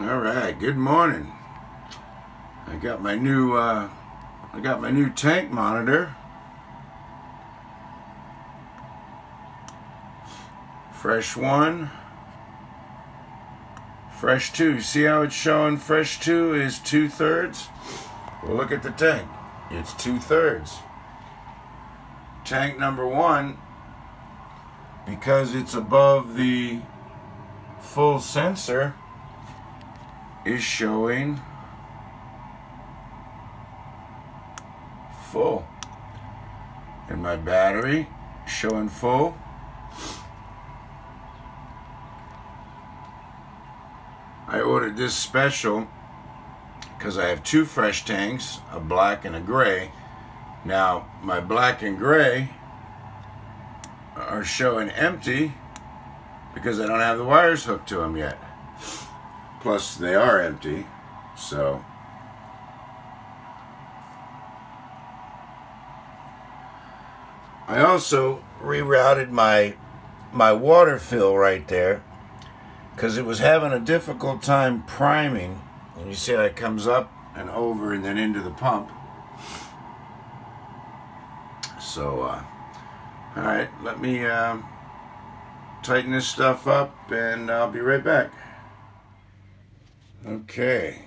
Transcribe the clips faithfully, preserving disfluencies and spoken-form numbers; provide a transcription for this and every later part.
All right, good morning. I got my new uh, I got my new tank monitor. Fresh one, fresh two. See how it's showing? Fresh two is two thirds. Well, look at the tank. It's two thirds. Tank number one, because it's above the full sensor, is showing full, and my battery showing full. I ordered this special because I have two fresh tanks, a black and a gray. Now my black and gray are showing empty because I don't have the wires hooked to them yet. Plus, they are empty, so I also rerouted my my water fill right there because it was having a difficult time priming. And you see how it comes up and over and then into the pump. So, uh, all right, let me uh, tighten this stuff up, and I'll be right back. Okay,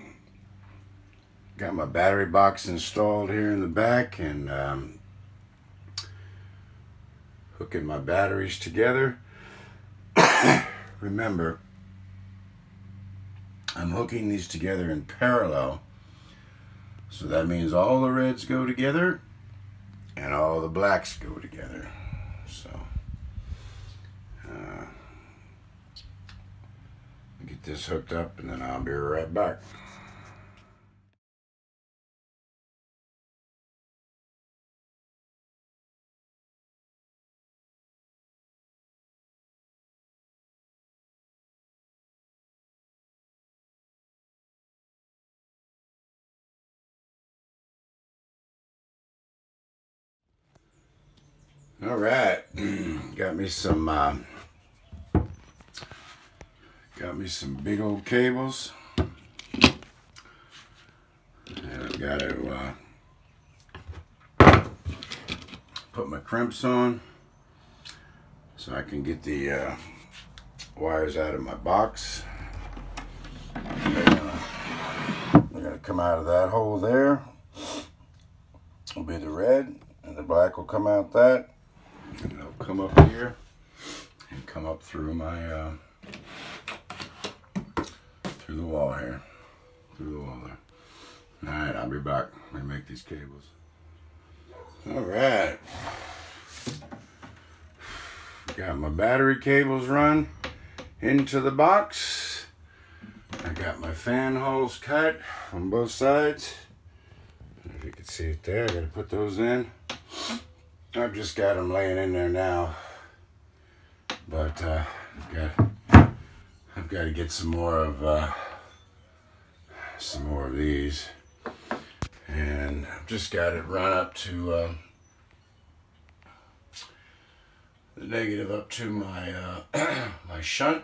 got my battery box installed here in the back, and um, hooking my batteries together. Remember, I'm hooking these together in parallel, so that means all the reds go together and all the blacks go together. So uh, get this hooked up, and then I'll be right back. All right, got me some uh, Got me some big old cables, and I've got to uh, put my crimps on so I can get the uh, wires out of my box. They're gonna, they're gonna come out of that hole there. Will be the red, and the black will come out that, and they'll come up here and come up through my. Uh, Through the wall here, through the wall there. All right, I'll be back. I'm gonna make these cables. All right, got my battery cables run into the box. I got my fan holes cut on both sides. If you can see it there, I gotta put those in. I've just got them laying in there now, but uh, I've got. I've got to get some more of uh, some more of these, and I've just got it run up to uh, the negative up to my uh, my shunt,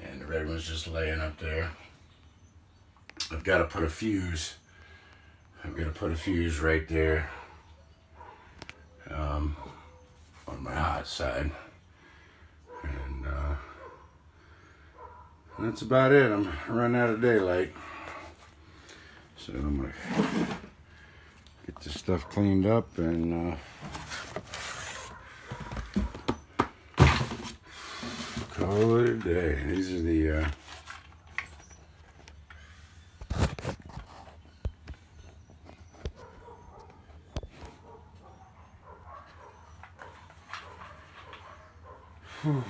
and the red one's just laying up there. I've got to put a fuse. I've got to put a fuse right there um, on my hot side. That's about it. I'm running out of daylight, so I'm gonna get this stuff cleaned up, and uh, call it a day. These are the uh, whew.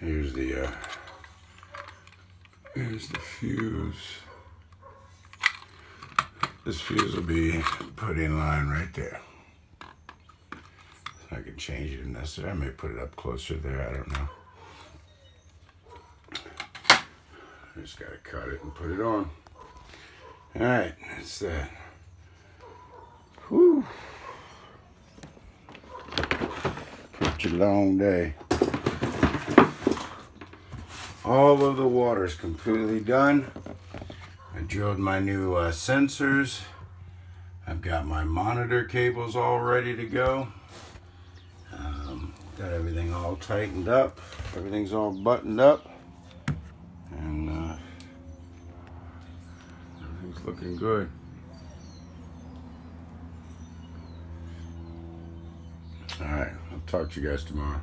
Here's the uh, here's the fuse. This fuse will be put in line right there. So I can change it if necessary. I may put it up closer there. I don't know. I just gotta cut it and put it on. All right, that's that. Whew. Pretty long day. All of the water is completely done. I drilled my new uh, sensors. I've got my monitor cables all ready to go. Um, got everything all tightened up. Everything's all buttoned up. And uh, everything's looking good. All right, I'll talk to you guys tomorrow.